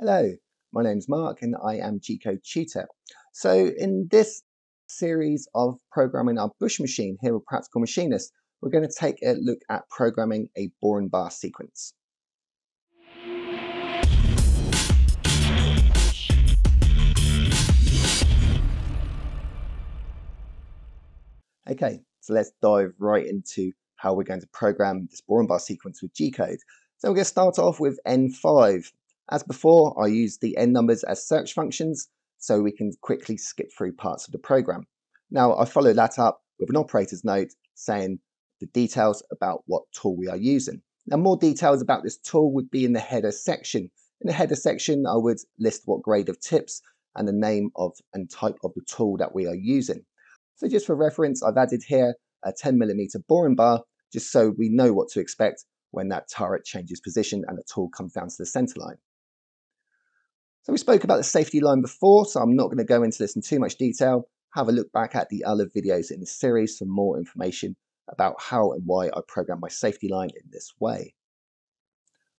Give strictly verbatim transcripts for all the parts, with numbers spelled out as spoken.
Hello, my name's Mark and I am GCode Tutor. So in this series of programming our bush machine here with Practical Machinists, we're going to take a look at programming a boring bar sequence. Okay, so let's dive right into how we're going to program this boring bar sequence with G code. So we're going to start off with N five. As before, I use the N numbers as search functions so we can quickly skip through parts of the program. Now I follow that up with an operator's note saying the details about what tool we are using. Now more details about this tool would be in the header section. In the header section, I would list what grade of tips and the name of and type of the tool that we are using. So just for reference, I've added here a ten millimeter boring bar just so we know what to expect when that turret changes position and the tool comes down to the center line. So we spoke about the safety line before, so I'm not going to go into this in too much detail. Have a look back at the other videos in the series for more information about how and why I program my safety line in this way.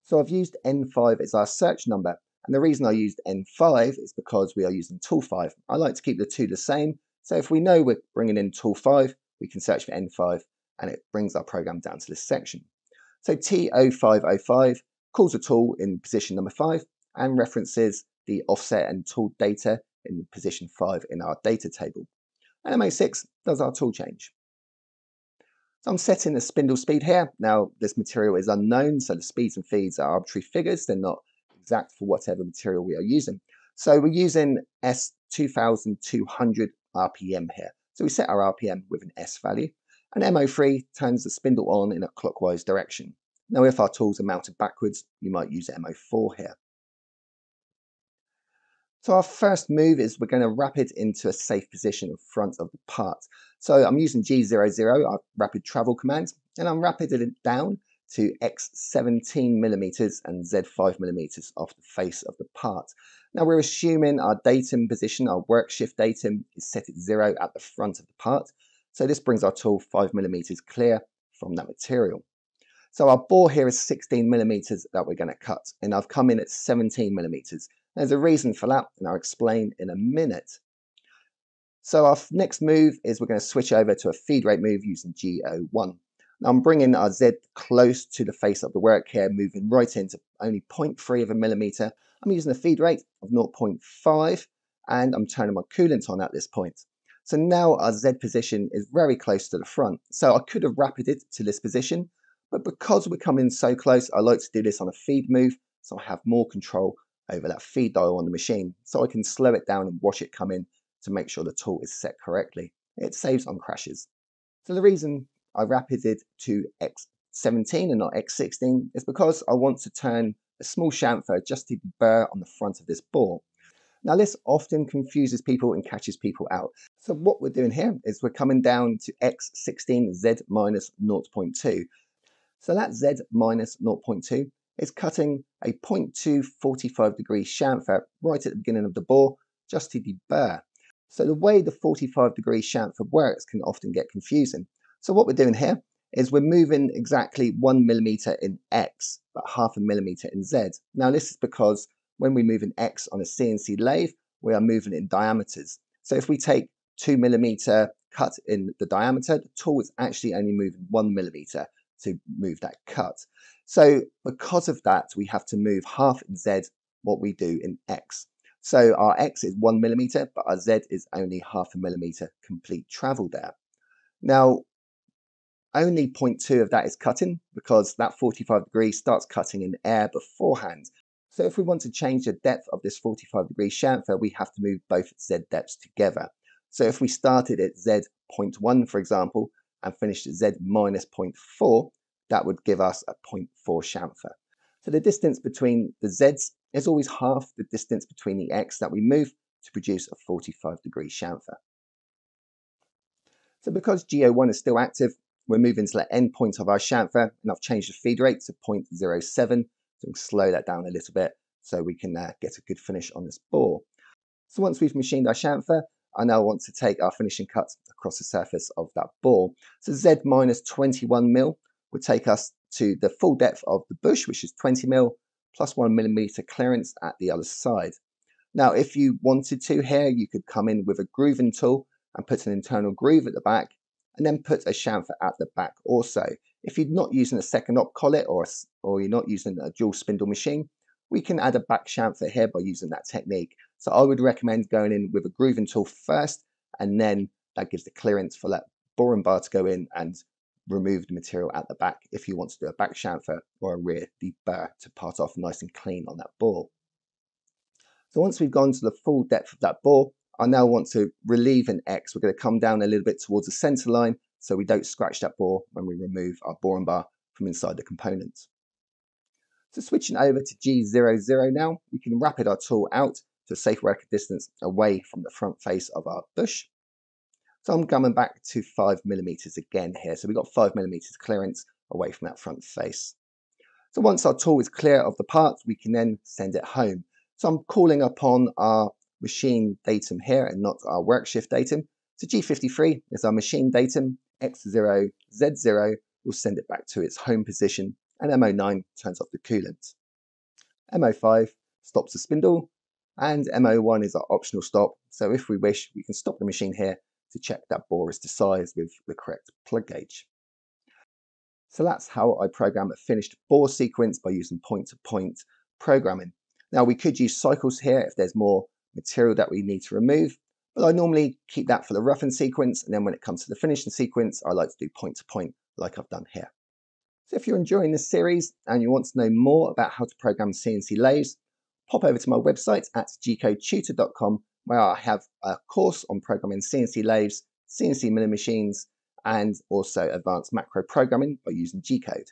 So I've used N five as our search number, and the reason I used N five is because we are using tool five. I like to keep the two the same, so if we know we're bringing in tool five, we can search for N five, and it brings our program down to this section. So T zero five zero five calls a tool in position number five and references the offset and tool data in position five in our data table. And M A six does our tool change. So I'm setting the spindle speed here. Now this material is unknown, so the speeds and feeds are arbitrary figures. They're not exact for whatever material we are using. So we're using S two thousand two hundred R P M here. So we set our R P M with an S value. And M O three turns the spindle on in a clockwise direction. Now if our tools are mounted backwards, you might use M O four here. So our first move is we're going to wrap it into a safe position in front of the part. So I'm using G zero zero, our rapid travel command, and I'm wrapping it down to X seventeen millimeters and Z five millimeters off the face of the part. Now we're assuming our datum position, our work shift datum, is set at zero at the front of the part. So this brings our tool five millimeters clear from that material. So our bore here is sixteen millimeters that we're going to cut, and I've come in at seventeen millimeters. There's a reason for that, and I'll explain in a minute. So our next move is we're going to switch over to a feed rate move using G zero one. Now I'm bringing our Z close to the face of the work here, moving right into only zero point three of a millimeter. I'm using a feed rate of zero point five, and I'm turning my coolant on at this point. So now our Z position is very close to the front. So I could have wrapped it to this position, but because we're coming so close, I like to do this on a feed move, so I have more control over that feed dial on the machine, so I can slow it down and watch it come in to make sure the tool is set correctly. It saves on crashes. So the reason I rapid it to X seventeen and not X sixteen is because I want to turn a small chamfer just to burr on the front of this bore. Now this often confuses people and catches people out. So what we're doing here is we're coming down to X sixteen Z minus zero point two. So that Z minus zero point two is cutting a zero point two forty-five degree chamfer right at the beginning of the bore just to deburr. So the way the forty-five degree chamfer works can often get confusing. So what we're doing here is we're moving exactly one millimeter in X, but half a millimeter in Z. Now this is because when we move an X on a C N C lathe, we are moving in diameters. So if we take two millimeter cut in the diameter, the tool is actually only moving one millimeter to move that cut. So because of that, we have to move half in Z what we do in X. So our X is one millimeter, but our Z is only half a millimeter complete travel there. Now, only zero point two of that is cutting because that forty-five degree starts cutting in air beforehand. So if we want to change the depth of this forty-five degree chamfer, we have to move both Z depths together. So if we started at Z zero point one, for example, and finished at Z minus zero point four, that would give us a zero point four chamfer. So the distance between the Zs is always half the distance between the X that we move to produce a forty-five degree chamfer. So because G zero one is still active, we're moving to the end point of our chamfer, and I've changed the feed rate to zero point zero seven, so we can slow that down a little bit so we can uh, get a good finish on this bore. So once we've machined our chamfer, I now want to take our finishing cut across the surface of that bore. So Z minus twenty-one mil would take us to the full depth of the bush, which is twenty mil, plus one millimeter clearance at the other side. Now, if you wanted to here, you could come in with a grooving tool and put an internal groove at the back, and then put a chamfer at the back also. If you're not using a second op collet or, or you're not using a dual spindle machine, we can add a back chamfer here by using that technique. So I would recommend going in with a grooving tool first, and then that gives the clearance for that boring bar to go in and remove the material at the back if you want to do a back chamfer or a rear deburr to part off nice and clean on that bore. So once we've gone to the full depth of that bore, I now want to relieve an X. We're going to come down a little bit towards the center line so we don't scratch that bore when we remove our boring bar from inside the component. So switching over to G zero zero now, we can rapid our tool out to a safe working distance away from the front face of our bush. So I'm coming back to five millimeters again here. So we've got five millimeters clearance away from that front face. So once our tool is clear of the parts, we can then send it home. So I'm calling upon our machine datum here and not our work shift datum. So G fifty-three is our machine datum, X zero, Z zero will send it back to its home position, and M zero nine turns off the coolant. M zero five stops the spindle, and M zero one is our optional stop. So if we wish, we can stop the machine here to check that bore is to size with the correct plug gauge. So that's how I program a finished bore sequence by using point-to-point programming. Now we could use cycles here if there's more material that we need to remove, but I normally keep that for the roughing sequence, and then when it comes to the finishing sequence, I like to do point to point like I've done here. So if you're enjoying this series and you want to know more about how to program C N C lathes, pop over to my website at G code tutor dot com, where I have a course on programming C N C lathes, C N C milling machines, and also advanced macro programming by using G code.